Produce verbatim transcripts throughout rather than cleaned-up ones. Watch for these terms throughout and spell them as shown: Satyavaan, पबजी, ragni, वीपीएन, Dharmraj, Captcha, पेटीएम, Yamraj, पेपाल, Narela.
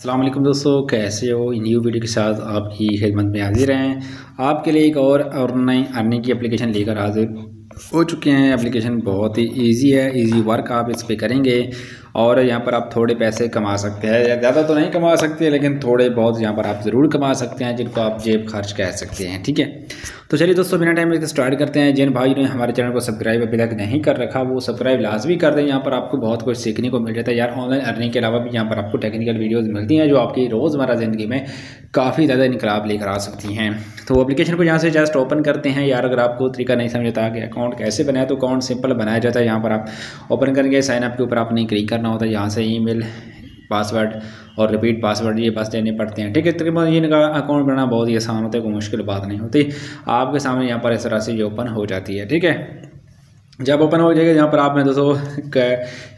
अस्सलामुअलैकुम दोस्तों, कैसे हो। न्यू वीडियो के साथ आपकी खिदमत में हाजिर हैं। आपके लिए एक और ऑनलाइन अर्निंग की एप्लीकेशन लेकर हाजिर हो चुके हैं। एप्लीकेशन बहुत ही इजी है, इजी वर्क आप इस पे करेंगे और यहाँ पर आप थोड़े पैसे कमा सकते हैं। ज़्यादा तो नहीं कमा सकते, लेकिन थोड़े बहुत यहाँ पर आप ज़रूर कमा सकते हैं, जिनको आप जेब खर्च कह सकते हैं। ठीक है, तो चलिए दोस्तों बिना टाइम लेकर स्टार्ट करते हैं। जिन भाई ने हमारे चैनल को सब्सक्राइब अभी तक नहीं कर रखा, वो सब्सक्राइब लाजमी कर दें। यहाँ पर आपको बहुत कुछ सीखने को मिल जाता है यार। ऑनलाइन अर्निंग के अलावा भी यहाँ पर आपको टेक्निकल वीडियोज़ मिलती हैं जो आपकी रोज़मर्रा ज़िंदगी में काफ़ी ज़्यादा इनकलाब लेकर आ सकती हैं। तो एप्लीकेशन को यहाँ से जस्ट ओपन करते हैं। यार अगर आपको तरीका नहीं समझ आता कि अकाउंट कैसे बनाए, तो अकाउंट सिंपल बनाया जाता है। यहाँ पर आप ओपन करके साइनअप के ऊपर आपने क्लिक करना होता है। यहाँ से ईमेल, पासवर्ड और रिपीट पासवर्ड ये बस देने पड़ते हैं। ठीक है, तकरीबन इनका अकाउंट बनाना बहुत ही आसान होता है, कोई मुश्किल बात नहीं होती। आपके सामने यहाँ पर इस तरह से ये ओपन हो जाती है। ठीक है, जब ओपन हो जाएगा यहाँ पर आपने दोस्तों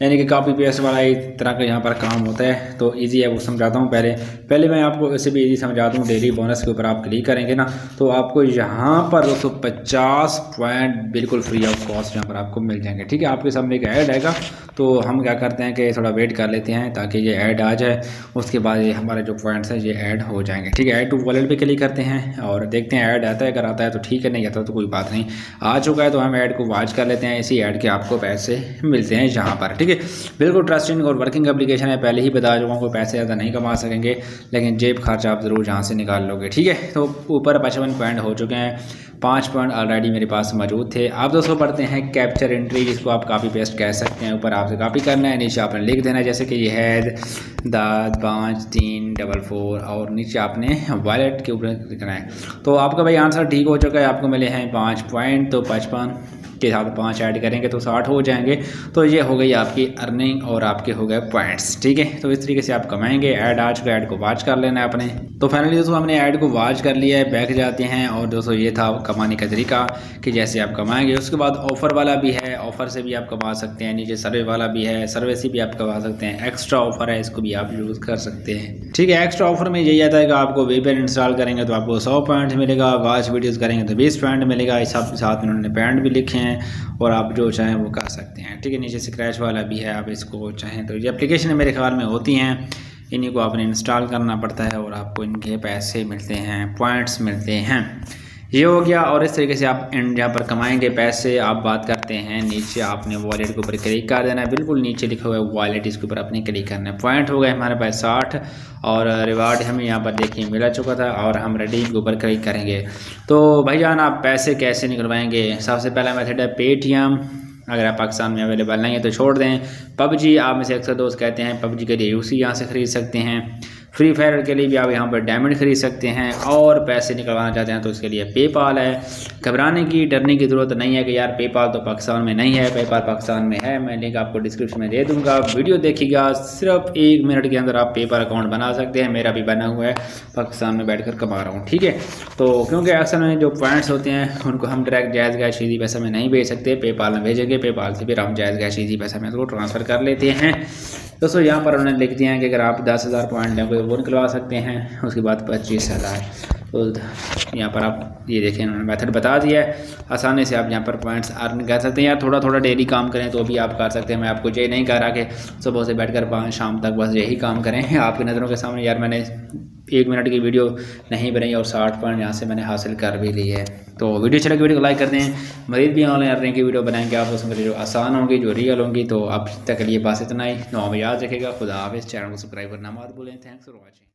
यानी कि कापी पेस्ट वाला इस तरह का यहाँ पर काम होता है। तो इजी है, वो समझाता हूँ। पहले पहले मैं आपको इसे भी इजी समझाता हूँ। डेली बोनस के ऊपर आप क्लिक करेंगे ना, तो आपको यहाँ पर दोस्तों पचास पॉइंट बिल्कुल फ्री ऑफ कॉस्ट यहाँ पर आपको मिल जाएंगे। ठीक है, आपके सामने एक ऐड आएगा, तो हम क्या करते हैं कि थोड़ा वेट कर लेते हैं ताकि ये ऐड आ जाए। उसके बाद ये हमारे जो पॉइंट्स हैं ये ऐड हो जाएंगे। ठीक है, ऐड टू वॉलेट पर क्लिक करते हैं और देखते हैं ऐड आता है। अगर आता है तो ठीक है, नहीं आता तो कोई बात नहीं। आ चुका है तो हम ऐड को वॉच कर लेते हैं। इसी ऐड के आपको पैसे मिलते हैं यहाँ पर। ठीक है, बिल्कुल ट्रस्टिंग और वर्किंग एप्लीकेशन है। पहले ही बता चुका हूँ कि पैसे ज़्यादा नहीं कमा सकेंगे, लेकिन जेब खर्च आप ज़रूर यहाँ से निकाल लोगे। ठीक है, तो ऊपर पचपन पॉइंट हो चुके हैं, पाँच पॉइंट ऑलरेडी मेरे पास मौजूद थे। आप दोस्तों पढ़ते हैं कैप्चर एंट्री, जिसको आप कापी पेस्ट कह सकते हैं। ऊपर आपसे कापी करना है, नीचे आपने लिख देना है, जैसे कि ये हैद दाद पाँच तीन डबल फोर और नीचे आपने वॉलेट के ऊपर लिखना है। तो आपका भाई आंसर ठीक हो चुका है। आपको मिले हैं पाँच पॉइंट, तो पचपन के साथ पाँच ऐड करेंगे तो साठ हो जाएंगे। तो ये हो गई आपकी अर्निंग और आपके हो गए पॉइंट्स। ठीक है, तो इस तरीके से आप कमाएंगे। ऐड आज का ऐड को वॉच कर लेना है अपने। तो फाइनली दोस्तों हमने ऐड को वॉच कर लिया है, बैक जाते हैं। और दोस्तों ये था कमाने का तरीका कि जैसे आप कमाएंगे। उसके बाद ऑफ़र वाला भी है, ऑफ़र से भी आप कमा सकते हैं। नीचे सर्वे वाला भी है, सर्वे से भी आप कमा सकते हैं। एक्स्ट्रा ऑफ़र है, इसको भी आप यूज़ कर सकते हैं। ठीक है, एक्स्ट्रा ऑफ़र में यही आता है कि आपको वीपीएन इंस्टॉल करेंगे तो आपको सौ पॉइंट मिलेगा, वॉच वीडियोज़ करेंगे तो बीस पॉइंट मिलेगा। इस साथ उन्होंने पॉइंट भी लिखे हैं और आप जो चाहें वो कर सकते हैं। ठीक है, नीचे स्क्रैच वाला भी है, आप इसको चाहें तो ये एप्लीकेशन मेरे ख्याल में होती हैं। इन्हीं को आपने इंस्टॉल करना पड़ता है और आपको इनके पैसे मिलते हैं, पॉइंट्स मिलते हैं। ये हो गया और इस तरीके से आप यहाँ पर कमाएंगे पैसे। आप बात करते हैं, नीचे आपने वॉलेट के ऊपर क्लिक कर देना है। बिल्कुल नीचे लिखा हुआ है वॉलेट, इसके ऊपर आपने क्लिक करना है। पॉइंट हो गए हमारे पास साठ और रिवार्ड हमें यहाँ पर देखिए मिला चुका था। और हम रिडीम के ऊपर क्लिक करेंगे तो भाईजान आप पैसे कैसे निकलवाएंगे। सबसे पहला मेथड है पेटीएम, अगर आप पाकिस्तान में अवेलेबल नहीं है तो छोड़ दें। पबजी आप में से अक्सर दोस्त कहते हैं पबजी के लिए यूसी यहाँ से ख़रीद सकते हैं। फ्री फायर के लिए भी आप यहाँ पर डायमंड खरीद सकते हैं। और पैसे निकलवाना चाहते हैं तो उसके लिए पेपाल है। घबराने की डरने की ज़रूरत नहीं है कि यार पेपाल तो पाकिस्तान में नहीं है। पेपाल पाकिस्तान में है, मैं लिंक आपको डिस्क्रिप्शन में दे दूँगा। वीडियो देखिएगा, सिर्फ एक मिनट के अंदर आप पेपाल अकाउंट बना सकते हैं। मेरा भी बना हुआ है, पाकिस्तान में बैठ कर कमा रहा हूँ। ठीक है, तो क्योंकि अक्सर में जो पॉइंट्स होते हैं उनको हम डायरेक्ट जायज़ गैश ईजी पैसा में नहीं भेज सकते, पेपाल में भेजेंगे। पेपाल से फिर हम जायज़ गैश ईजी पैसा में उसको ट्रांसफ़र कर लेते हैं। दोस्तों यहाँ पर उन्होंने लिख दिया है कि अगर आप दस हज़ार पॉइंट लेंगे वो निकलवा सकते हैं, उसके बाद पच्चीस हज़ार तो यहाँ पर आप ये देखें उन्होंने मेथड बता दिया है। आसानी से आप यहाँ पर पॉइंट्स अर्न कर सकते हैं। यार थोड़ा थोड़ा डेली काम करें तो भी आप कर सकते हैं। मैं आपको ये नहीं कह रहा कि सुबह से बैठ कर पाँच शाम तक बस यही काम करें। आपकी नज़रों के सामने यार मैंने एक मिनट की वीडियो नहीं बनाई और साठ पॉइंट यहाँ से मैंने हासिल कर भी ली है। तो वीडियो अच्छी लगी वीडियो को लाइक कर दें। मरीज भी ऑनलाइन अर्निंग की वीडियो बनाएंगे आप, उसमें जो आसान होंगी जो रियल होंगी। तो अब तक के लिए बस इतना ही, नाम याद रखेगा। खुदा हाफिज़। चैनल को सब्सक्राइब करना मत भूलें। Thanks for watching.